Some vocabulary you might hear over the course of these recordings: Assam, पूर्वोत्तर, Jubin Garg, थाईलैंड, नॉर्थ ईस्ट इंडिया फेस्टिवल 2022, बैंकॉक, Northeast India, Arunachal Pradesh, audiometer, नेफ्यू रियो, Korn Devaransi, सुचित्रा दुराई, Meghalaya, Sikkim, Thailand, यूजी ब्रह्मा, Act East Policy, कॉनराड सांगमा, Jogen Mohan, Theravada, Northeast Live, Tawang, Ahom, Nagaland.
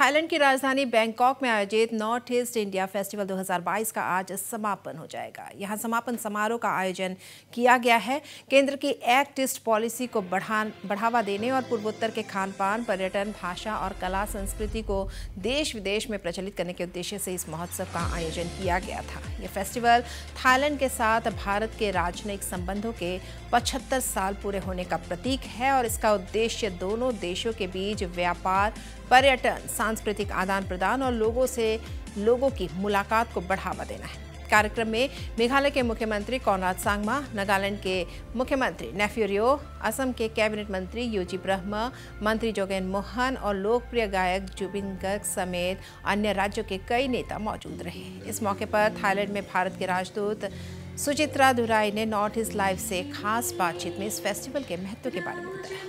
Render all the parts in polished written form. थाईलैंड की राजधानी बैंकॉक में आयोजित नॉर्थ ईस्ट इंडिया फेस्टिवल 2022 का आज समापन हो जाएगा। यहां समापन समारोह का आयोजन किया गया है। केंद्र की एक्ट ईस्ट पॉलिसी को बढ़ावा देने और पूर्वोत्तर के खान पान, पर्यटन, भाषा और कला संस्कृति को देश विदेश में प्रचलित करने के उद्देश्य से इस महोत्सव का आयोजन किया गया था। ये फेस्टिवल थाईलैंड के साथ भारत के राजनयिक संबंधों के 75 साल पूरे होने का प्रतीक है और इसका उद्देश्य दोनों देशों के बीच व्यापार, पर्यटन, सांस्कृतिक आदान प्रदान और लोगों की मुलाकात को बढ़ावा देना है। कार्यक्रम में मेघालय के मुख्यमंत्री कॉनराड सांगमा, नागालैंड के मुख्यमंत्री नेफ्यू रियो, असम के कैबिनेट मंत्री यूजी ब्रह्मा, मंत्री जोगेन मोहन और लोकप्रिय गायक जुबिन गर्ग समेत अन्य राज्यों के कई नेता मौजूद रहे। इस मौके पर थाईलैंड में भारत के राजदूत सुचित्रा दुराई ने नॉर्थ ईस्ट लाइव से खास बातचीत में इस फेस्टिवल के महत्व के बारे में बताया।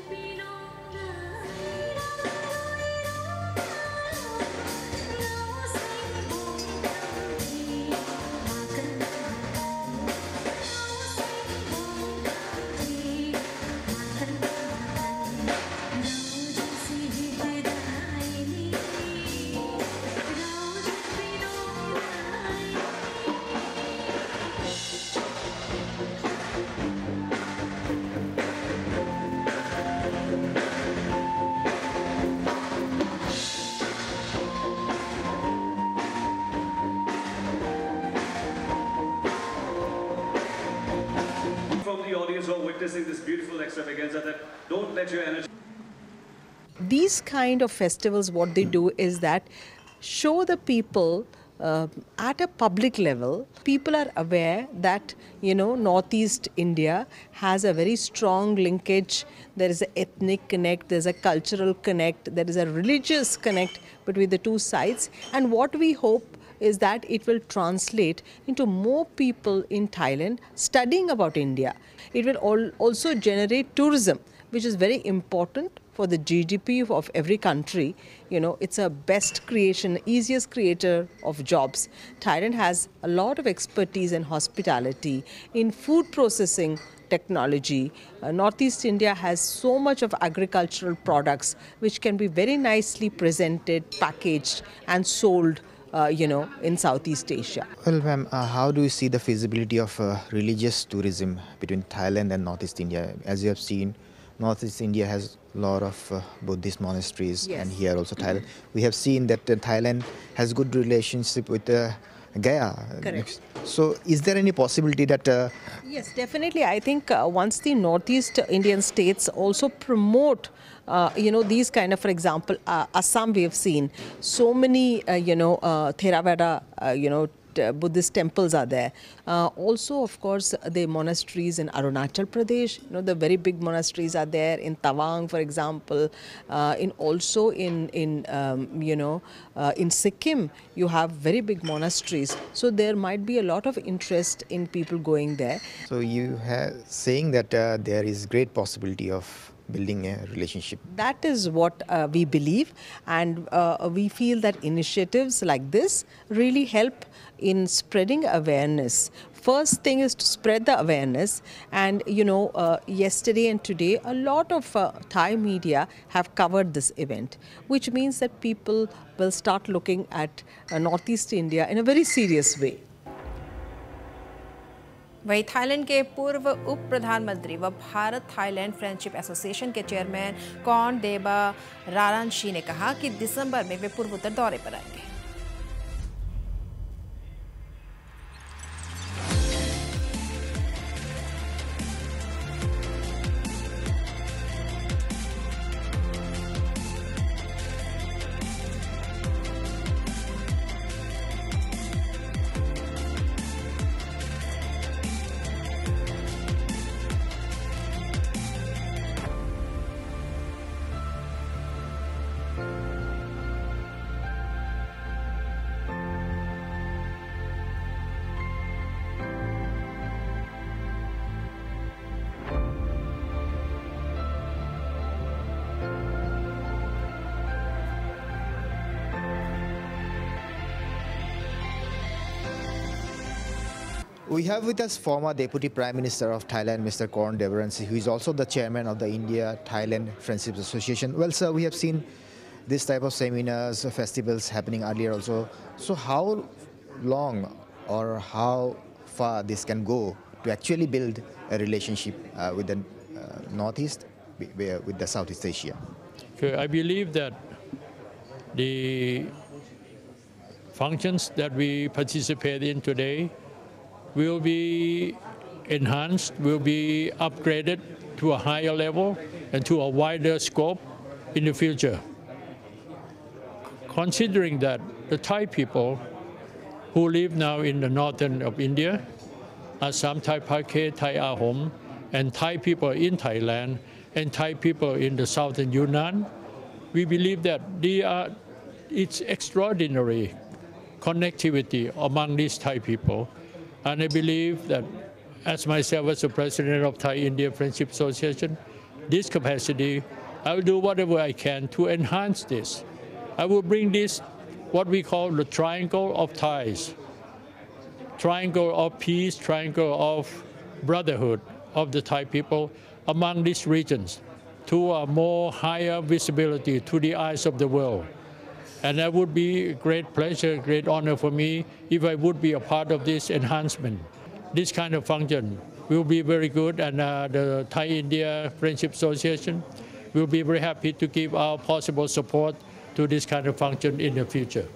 These kind of festivals, what they do is that show the people at a public level. People are aware that, you know, Northeast India has a very strong linkage. There is an ethnic connect, there is a cultural connect, there is a religious connect between the two sides. And what we hope is that it will translate into more people in Thailand studying about India. It will also generate tourism, which is very important for the GDP of every country. You know, it's a best creation, easiest creator of jobs. Thailand has a lot of expertise in hospitality, in food processing technology. Northeast India has so much of agricultural products which can be very nicely presented, packaged and sold you know, in Southeast Asia. Well, ma'am, how do you see the feasibility of religious tourism between Thailand and Northeast India? As you have seen, Northeast India has a lot of Buddhist monasteries, yes. And here also Thailand. We have seen that Thailand has good relationship with Gaya. Correct. So, is there any possibility that... Yes, definitely. I think once the Northeast Indian states also promote, you know, these kind of, for example, Assam, we have seen so many, you know, Theravada, you know, Buddhist temples are there. Also, of course, the monasteries in Arunachal Pradesh, you know, the very big monasteries are there in Tawang, for example. In also you know, in Sikkim, you have very big monasteries. So there might be a lot of interest in people going there. So you have saying that there is great possibility of building a relationship. That is what we believe, and we feel that initiatives like this really help in spreading awareness. First thing is to spread the awareness, and you know, yesterday and today a lot of Thai media have covered this event, which means that people will start looking at Northeast India in a very serious way. वहीं थाईलैंड के पूर्व उप प्रधानमंत्री व Bharat थाईलैंड friendship association के chairman Korn देवारानसी ने कहा कि दिसंबर में वे पूर्वोत्तर दौरे पर आएंगे। We have with us former Deputy Prime Minister of Thailand, Mr. Korn Devaransi, who is also the chairman of the India-Thailand Friendship Association. Well, sir, we have seen this type of seminars, festivals happening earlier also. So how long or how far this can go to actually build a relationship with the Northeast, with the Southeast Asia? Okay, I believe that the functions that we participate in today will be enhanced, will be upgraded to a higher level and to a wider scope in the future. Considering that the Thai people who live now in the northern of India, Assam, Thai Pake, Thai Ahom, and Thai people in Thailand, and Thai people in the southern Yunnan, we believe that they are, it's extraordinary connectivity among these Thai people. And I believe that as myself as the president of Thai-India Friendship Association, this capacity, I will do whatever I can to enhance this. I will bring this, what we call the triangle of ties, triangle of peace, triangle of brotherhood of the Thai people among these regions to a more higher visibility to the eyes of the world. And that would be a great pleasure, a great honor for me if I would be a part of this enhancement. This kind of function will be very good, and the Thai-India Friendship Association will be very happy to give our possible support to this kind of function in the future.